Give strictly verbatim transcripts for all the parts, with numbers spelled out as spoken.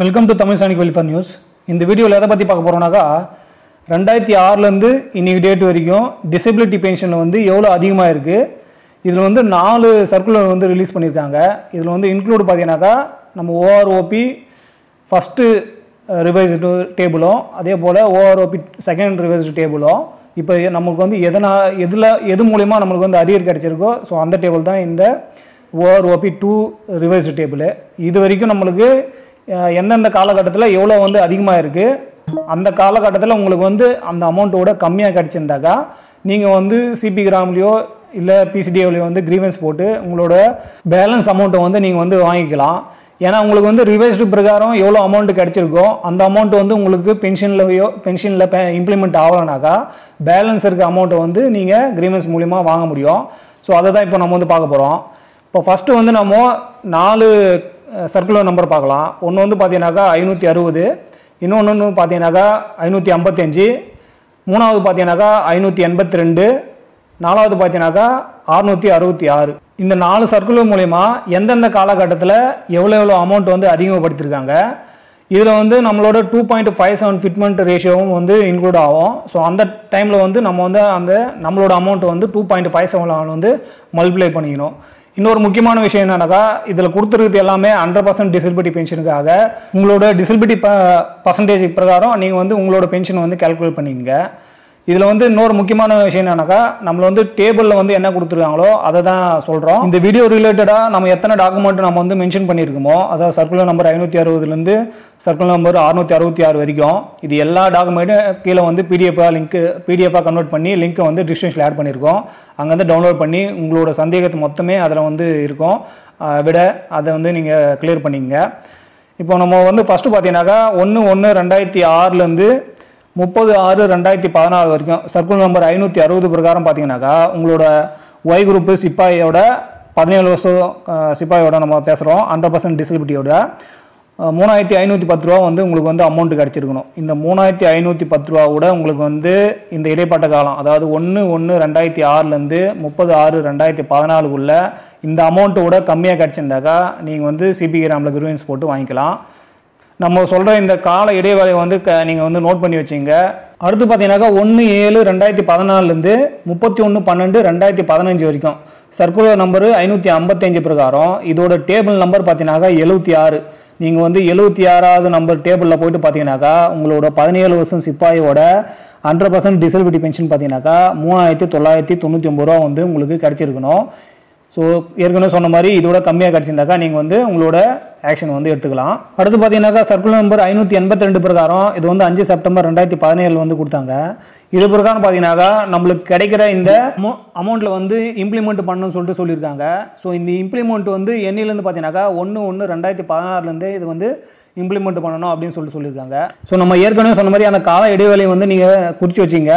Welcome to Tamil Sainik Welfare News. In the video, we will see how the disability pension is released. This is four circular release. This includes O R O P first revised table, O R O P second revised table. Now, we will see the table is O R O P two revised table. This எந்தெந்த காலகட்டத்தில் எவ்வளோ வந்து அதிகமாக இருக்குது அந்த காலகட்டத்தில் உங்களுக்கு வந்து அந்த அமௌண்ட்டோட கம்மியாக கிடச்சிருந்தாக்கா நீங்கள் வந்து சிபி கிராம்லையோ இல்லை பிசிடிஓலையோ வந்து கிரீவன்ஸ் போட்டு உங்களோட பேலன்ஸ் அமௌண்ட்டை வந்து நீங்கள் வந்து வாங்கிக்கலாம். ஏன்னா உங்களுக்கு வந்து ரிவைஸ்டு பிரகாரம் எவ்வளோ அமௌண்ட் கிடச்சிருக்கோ அந்த அமௌண்ட் வந்து உங்களுக்கு பென்ஷன்லையோ பென்ஷனில் இம்ப்ளிமெண்ட் ஆகலைனாக்கா பேலன்ஸ் இருக்க அமௌண்ட்டை வந்து நீங்கள் கிரீவன்ஸ் மூலியமாக வாங்க முடியும். ஸோ அதை தான் இப்போ நம்ம வந்து பார்க்க போகிறோம். இப்போ ஃபஸ்ட்டு வந்து நம்ம நாலு சர்க்குலர் நம்பர் பார்க்கலாம். ஒன்று வந்து பார்த்தீங்கன்னாக்கா ஐநூற்றி அறுபது, இன்னொன்று ஒன்று பார்த்தீங்கன்னாக்கா ஐநூற்றி ஐம்பத்தஞ்சு, மூணாவது பார்த்தீங்கன்னாக்கா ஐநூற்றி எண்பத்தி ரெண்டு, நாலாவது பார்த்தீங்கன்னாக்கா அறுநூற்றி அறுபத்தி ஆறு. இந்த நாலு சர்க்குலர் மூலயமா எந்தெந்த காலகட்டத்தில் எவ்வளோ எவ்வளோ அமௌண்ட் வந்து அதிகப்படுத்தியிருக்காங்க. இதில் வந்து நம்மளோட two point five seven fitment ரேஷியோவும் வந்து இன்க்ளூட் ஆகும். ஸோ அந்த டைமில் வந்து நம்ம வந்து அந்த நம்மளோட அமௌண்ட் வந்து டூ பாயிண்ட் ஃபைவ் செவன் வந்து மல்டிப்ளை பண்ணிக்கணும். இன்னொரு முக்கியமான விஷயம் என்னன்னாக்கா இதில் கொடுத்துருக்கிறது எல்லாமே ஹண்ட்ரட் பர்சன்ட் டிசபிலிட்டி பென்ஷனுக்காக உங்களோட டிசபிலிட்டி ப பர்சன்டேஜ் பிரகாரம் நீங்கள் வந்து உங்களோட பென்ஷன் வந்து கேல்குலேட் பண்ணிக்கங்க. இதில் வந்து இன்னொரு முக்கியமான விஷயம் என்னன்னாக்கா நம்மளை வந்து டேபிளில் வந்து என்ன கொடுத்துருக்காங்களோ அதை தான் சொல்கிறோம். இந்த வீடியோ ரிலேட்டடாக நம்ம எத்தனை டாக்குமெண்ட் நம்ம வந்து மென்ஷன் பண்ணியிருக்கோமோ அதாவது சர்க்குலர் நம்பர் ஐநூற்றி அறுபதுலேருந்து சர்க்குலர் நம்பர் அறுநூற்றி அறுபத்தி ஆறு வரைக்கும் இது எல்லா டாக்குமெண்ட்டும் கீழே வந்து பிடிஎஃபாக லிங்க்கு பிடிஎஃபாக கன்வெர்ட் பண்ணி லிங்க்கை வந்து டிஸ்கிரிப்ஷனில் ஆட் பண்ணியிருக்கோம். அங்கேருந்து டவுன்லோட் பண்ணி உங்களோட சந்தேகத்தை மொத்தமே அதில் வந்து இருக்கும் விட அதை வந்து நீங்கள் கிளியர் பண்ணிங்க. இப்போ நம்ம வந்து ஃபஸ்ட்டு பார்த்தீங்கன்னாக்கா ஒன்று ஒன்று ரெண்டாயிரத்தி ஆறுலேருந்து முப்பது ஆறு ரெண்டாயிரத்தி பதினாலு வரைக்கும் சர்க்குலர் நம்பர் ஐநூற்றி அறுபது பிரகாரம் பார்த்தீங்கன்னாக்கா உங்களோட ஒய் குரூப்பு சிப்பாயோட பதினேழு வருஷம் சிப்பாயோட நம்ம பேசுகிறோம் ஹண்ட்ரட் பர்சன்ட் டிசபிலிட்டியோட மூணாயிரத்தி ஐநூற்றி பத்து ரூபா வந்து உங்களுக்கு வந்து அமௌண்ட் கிடச்சிருக்கணும். இந்த மூணாயிரத்தி ஐநூற்றி பத்து ரூபாவோட உங்களுக்கு வந்து இந்த இடைப்பட்ட காலம் அதாவது ஒன்று ஒன்று ரெண்டாயிரத்தி ஆறுலேருந்து முப்பது ஆறு ரெண்டாயிரத்தி பதினாலுக்குள்ளே இந்த அமௌண்ட்டோட கம்மியாக கிடச்சிருந்தாக்கா நீங்கள் வந்து சிபி கிராமில் கிரீவன்ஸ் போட்டு வாங்கிக்கலாம். நம்ம சொல்கிற இந்த கால இடைவேளை வந்து க நீங்கள் வந்து நோட் பண்ணி வச்சிங்க. அடுத்து பார்த்தீங்கன்னாக்கா ஒன்று ஏழு ரெண்டாயிரத்தி பதினாலுலேருந்து முப்பத்தி ஒன்று பன்னெண்டு ரெண்டாயிரத்தி பதினஞ்சு வரைக்கும் சர்க்குலர் நம்பரு ஐநூற்றி ஐம்பத்தஞ்சு பிரகாரம் இதோட டேபிள் நம்பர் பார்த்தீங்கன்னாக்கா எழுபத்தி ஆறு. நீங்கள் வந்து எழுபத்தி ஆறாவது நம்பர் டேபிளில் போய்ட்டு பார்த்தீங்கன்னாக்கா உங்களோட பதினேழு வருஷம் சிப்பாயோட ஹண்ட்ரட் பர்சன்ட் டிசபிலிட்டி பென்ஷன் பார்த்தீங்கன்னாக்கா மூணாயிரத்தி தொள்ளாயிரத்தி தொண்ணூற்றி ஒம்பது ரூபா வந்து உங்களுக்கு கிடச்சிருக்கணும். ஸோ ஏற்கனவே சொன்ன மாதிரி இதோட கம்மியாக கிடச்சிருந்தாக்கா நீங்கள் வந்து உங்களோட ஆக்ஷன் வந்து எடுத்துக்கலாம். அடுத்து பார்த்தீங்கன்னாக்கா சர்க்குலர் நம்பர் ஐநூற்றி எண்பத்தி ரெண்டு பிரகாரம் இது வந்து அஞ்சு செப்டம்பர் ரெண்டாயிரத்தி பதினேழு வந்து கொடுத்தாங்க. இது பிரகாரம் பார்த்தீங்கன்னாக்கா நம்மளுக்கு கிடைக்கிற இந்த அமௌ அமௌண்ட்டில் வந்து இம்ப்ளிமெண்ட் பண்ணணும்னு சொல்லிட்டு சொல்லியிருக்காங்க. ஸோ இந்த இம்ப்ளிமெண்ட் வந்து என்னிலேருந்து பார்த்தீங்கன்னாக்கா ஒன்று ஒன்று ரெண்டாயிரத்தி பதினாறுலேருந்து இது வந்து இம்ப்ளிமெண்ட் பண்ணணும் அப்படின்னு சொல்லிட்டு சொல்லியிருக்காங்க. ஸோ நம்ம ஏற்கனவே சொன்ன மாதிரி அந்த கால இடைவேளை வந்து நீங்கள் குறித்து வச்சிங்க.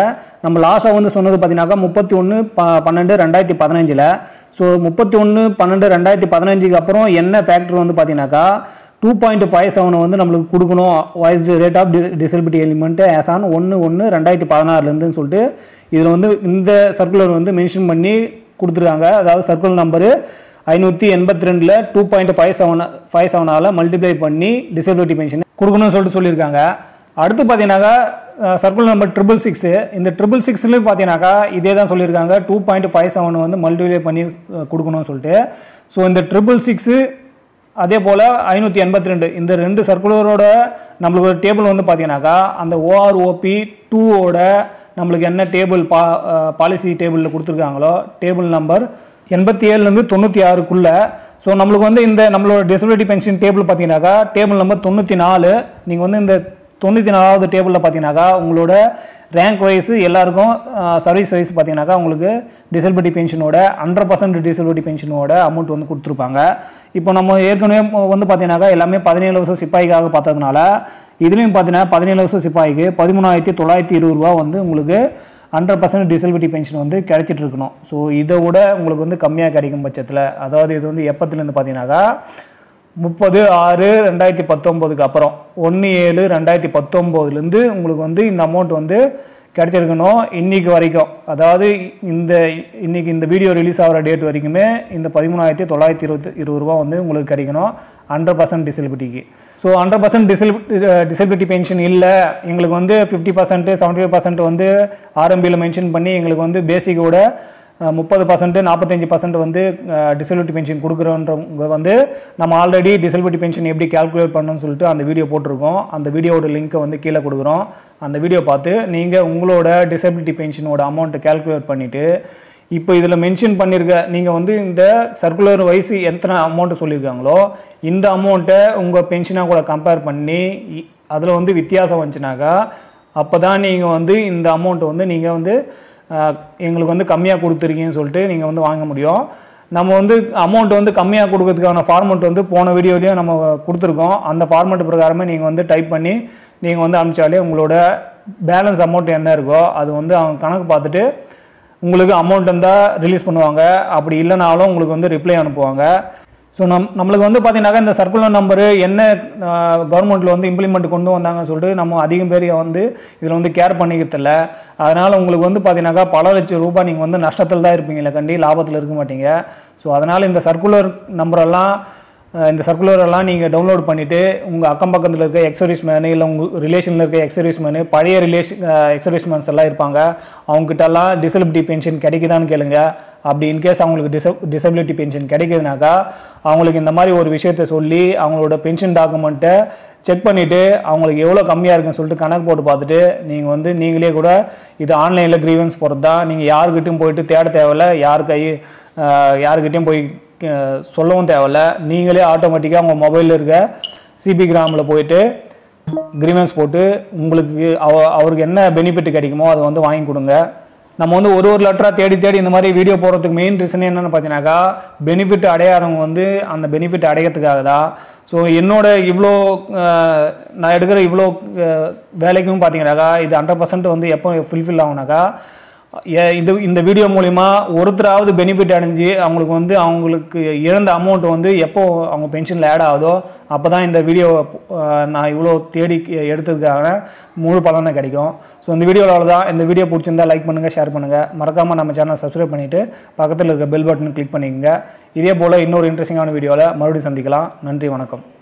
நம்ம லாஸ்ட்டாக வந்து சொன்னது பார்த்தீங்கன்னாக்கா முப்பத்தி ஒன்று ப பன்னெண்டு ரெண்டாயிரத்தி பதினஞ்சில் ஸோ முப்பத்தி ஒன்று பன்னெண்டு ரெண்டாயிரத்தி பதினஞ்சுக்கு அப்புறம் என்ன ஃபேக்டர் வந்து பார்த்தீங்கன்னாக்கா டூ பாயிண்ட் ஃபைவ் செவன் வந்து நம்மளுக்கு கொடுக்கணும் revised rate of the disability element as on ஒன்று ஒன்று ரெண்டாயிரத்தி பதினாறுலேருந்துன்னு சொல்லிட்டு இதில் வந்து இந்த சர்க்குலர் வந்து மென்ஷன் பண்ணி கொடுத்துருக்காங்க. அதாவது சர்க்குலர் நம்பரு ஐநூற்றி எண்பத்தி ரெண்டில் two point five seven five செவனால் மல்டிப்ளை பண்ணி டிசபிலிட்டி பென்ஷன் கொடுக்கணும்னு சொல்லிட்டு சொல்லியிருக்காங்க. அடுத்து பார்த்தீங்கன்னாக்கா சர்க்குலர் நம்பர் ட்ரிபிள் சிக்ஸு இந்த ட்ரிபிள் சிக்ஸ்லேயும் பார்த்தீங்கன்னாக்கா இதே தான் சொல்லியிருக்காங்க டூ பாயிண்ட் ஃபைவ் செவன் வந்து மல்டிப்ளை பண்ணி கொடுக்கணும்னு சொல்லிட்டு. ஸோ இந்த ட்ரிபிள் சிக்ஸு அதே போல் ஐநூற்றி எண்பத்தி ரெண்டு இந்த ரெண்டு சர்க்குலரோட நம்மளுக்கு ஒரு டேபிள் வந்து பார்த்தீங்கன்னாக்கா அந்த ஓஆர்ஓபி டூவோட நம்மளுக்கு என்ன டேபிள் பா பாலிசி டேபிளில் கொடுத்துருக்காங்களோ டேபிள் நம்பர் எண்பத்தி ஏழுலேருந்து தொண்ணூற்றி ஆறுக்குள்ளே. ஸோ நம்மளுக்கு வந்து இந்த நம்மளோட டிசபிலிட்டி பென்ஷன் டேபிள் பார்த்தீங்கன்னாக்கா டேபிள் நம்பர் தொண்ணூற்றி நாலு நீங்கள் வந்து இந்த தொண்ணூற்றி நாலாவது டேபிளில் பார்த்தீங்கன்னாக்கா உங்களோட ரேங்க் வைஸ் எல்லாருக்கும் சர்வீஸ் வைஸ் பார்த்தீங்கன்னாக்கா உங்களுக்கு டிசபிலிட்டி பென்ஷனோட ஹண்ட்ரட் பர்சன்ட் டிசபிலிட்டி பென்ஷனோட அமௌண்ட் வந்து கொடுத்துருப்பாங்க. இப்போ நம்ம ஏற்கனவே வந்து பார்த்தீங்கன்னாக்கா எல்லாமே பதினேழு வருஷம் சிப்பாய்க்காக பார்த்ததுனால இதுலேயும் பார்த்தீங்கன்னா பதினேழு வருஷம் சிப்பாய்க்கு பதிமூணாயிரத்தி தொள்ளாயிரத்தி இருபது ரூபா வந்து உங்களுக்கு ஹண்ட்ரட் பர்சன்ட் டிசபிலிட்டி பென்ஷன் வந்து கிடைச்சிட்டு இருக்கணும். ஸோ இதை விட உங்களுக்கு வந்து கம்மியாக கிடைக்கும் பட்சத்தில் அதாவது இது வந்து எப்பத்துலேருந்து பார்த்தீங்கன்னாக்கா முப்பது ஆறு ரெண்டாயிரத்தி பத்தொம்போதுக்கு அப்புறம் ஒன்று ஏழு ரெண்டாயிரத்தி பத்தொம்போதுலேருந்து உங்களுக்கு வந்து இந்த அமௌண்ட் வந்து கிடைச்சிருக்கணும் இன்றைக்கு வரைக்கும். அதாவது இந்த இன்றைக்கி இந்த வீடியோ ரிலீஸ் ஆகிற டேட் வரைக்குமே இந்த பதிமூணாயிரத்தி தொள்ளாயிரத்தி இருபத்தி இருபது ரூபா வந்து உங்களுக்கு கிடைக்கணும் ஹண்ட்ரட் பர்சன்ட் டிசபிலிட்டிக்கு. So hundred percent disability pension இல்லை எங்களுக்கு வந்து fifty percent seventy five percent வந்து आरएमबी मेंशन பண்ணி எங்களுக்கு வந்து பேசிக்கோட मुप्पद पर्सेंट नापत्तंजी पर्सेंट वो डिसेबिलिटी पेंशन को नम आलरे डिसेबिलिटी पेंशन एप्पडी कैलकुलेट पण्णनुम्नु अंत वीडियो पोट्टिरुक्कोम अंत वीडियोवोड लिंक वंदु कीळे कोडुक्कुरोम अंत वीडियो पात्तु नींगा उंगलोड डिसेबिलिटी पेंशनोड अमाउंट कैलकुलेट पण्णिट्टु இப்போ இதுல மென்ஷன் பண்ணிருக்க நீங்க வந்து இந்த சர்க்குலர் வைஸ் எத்தனை அமௌண்ட் சொல்லிருக்காங்களோ இந்த அமௌண்ட உங்க பென்ஷனா கூட கம்பேர் பண்ணி அதுல வந்து வித்தியாசம் வந்துனாக்கா அப்பதான் நீங்க வந்து இந்த அமௌண்ட் வந்து நீங்க வந்து எங்களுக்கு வந்து கம்மியா கொடுத்துருக்கீங்கன்னு சொல்லிட்டு நீங்க வந்து வாங்க முடியும் நம்ம வந்து அமௌண்ட் வந்து கம்மியா கொடுக்கிறதுக்கான ஃபார்மட் வந்து போன வீடியோலயே நம்ம கொடுத்திருக்கோம் அந்த ஃபார்மட் பிரகாரமே நீங்க வந்து டைப் பண்ணி நீங்க வந்து அம்சாலே உங்களோட பேலன்ஸ் அமௌண்ட் என்ன இருக்கோ அது வந்து அவங்க கணக்கு பார்த்துட்டு உங்களுக்கு அமௌண்ட் இருந்தா ரிலீஸ் பண்ணுவாங்க அப்படி இல்லனாலும் உங்களுக்கு வந்து ரிப்ளை அனுப்புவாங்க சோ நமக்கு வந்து பாத்தீங்கன்னா இந்த சர்க்குலர் நம்பர் என்ன கவர்மெண்ட்ல வந்து இம்ப்ளிமென்ட் கொண்டு வந்தாங்கன்னு சொல்லிட்டு நம்ம அதிகம் பேர் வந்து இதுல வந்து கேர் பண்ணிக்கிறது இல்ல அதனால உங்களுக்கு வந்து பாத்தீங்கன்னா பல லட்சம் ரூபாய் நீங்க வந்து நஷ்டத்துல தான் இருப்பீங்க கண்டி லாபத்துல இருக்க மாட்டீங்க சோ அதனால இந்த சர்க்குலர் நம்பர் எல்லாம் இந்த சர்க்குலர் எல்லாம் நீங்க டவுன்லோட் பண்ணிட்டு உங்க அக்கம் பக்கத்துல இருக்க எக்ஸர்விஸ்மேன் இல்ல உங்க ரிலேஷன்ல இருக்க எக்ஸர்விஸ்மேன் பழைய ரிலேஷன் எக்ஸர்விஸ்மேன்ஸ் எல்லாம் இருப்பாங்க அவங்க கிட்ட எல்லாம் டிசபிலிட்டி பென்ஷன் கிடைக்குதான்னு கேளுங்க அப்படி இன் கேஸ் அவங்களுக்கு டிசபிலிட்டி பென்ஷன் கிடைக்குதுனாக்கா அவங்களுக்கு இந்த மாதிரி ஒரு விஷயத்தை சொல்லி அவங்களோட பென்ஷன் டாக்குமெண்ட்டை செக் பண்ணிட்டு அவங்களுக்கு எவ்வளவு கம்மியா இருக்குன்னு சொல்லிட்டு கணக்கு போட்டு பார்த்துட்டு நீங்க வந்து நீங்களே கூட இது ஆன்லைன்ல கிரீவன்ஸ் போறதா நீங்க யார்கிட்டயும் போயிட்டு தேட தேவையில்ல யார் கை யார்கிட்டயும் போய் சொல்லவும் தேவல நீங்களே ஆட்டோமேட்டிக்கா உங்க மொபைல்ல இருக்க சிபி கிராம்ல போயிடு கிரீவன்ஸ் போட்டு உங்களுக்கு அவருக்கு என்ன பெனிஃபிட் கிடைக்குமோ அதை வந்து வாங்கி கொடுங்க நம்ம வந்து ஒரு ஒரு லெட்டரா தேடி தேடி இந்த மாதிரி வீடியோ போடுறதுக்கு மெயின் ரீசன் என்னன்னு பார்த்தீங்கன்னாக்கா பெனிஃபிட் அடையாதவங்க வந்து அந்த பெனிஃபிட் அடையறதுக்காக தான் சோ என்னோட இவ்ளோ நான் எடுக்கிற இவ்ளோ வேலைக்கும் பார்த்தீங்கன்னாக்கா இது हंड्रेड परसेंट வந்து எப்போ ஃபுல்ஃபில் ஆகும்னாக்கா இது இந்த வீடியோ மூலமா ஒருத்ராவது பெனிஃபிட் அடைஞ்சி அவங்களுக்கு வந்து அவங்களுக்கு இறந்த அமௌண்ட் வந்து எப்போ அவங்க பென்ஷன்ல ஆட் ஆகுதோ அப்பதான் இந்த வீடியோ நான் இவ்ளோ தேடி எடுத்ததுக்காக முழு பலனை கிடைக்கும் சோ இந்த வீடியோல அவ்வளவுதான் இந்த வீடியோ பிடிச்சிருந்தா லைக் பண்ணுங்க ஷேர் பண்ணுங்க மறக்காம நம்ம சேனலை சப்ஸ்கிரைப் பண்ணிட்டு பக்கத்துல இருக்க பெல் பட்டனை கிளிக் பண்ணிக்கங்க இதே போல இன்னொரு இன்ட்ரஸ்டிங்கான வீடியோல மறுபடியும் சந்திக்கலாம் நன்றி வணக்கம்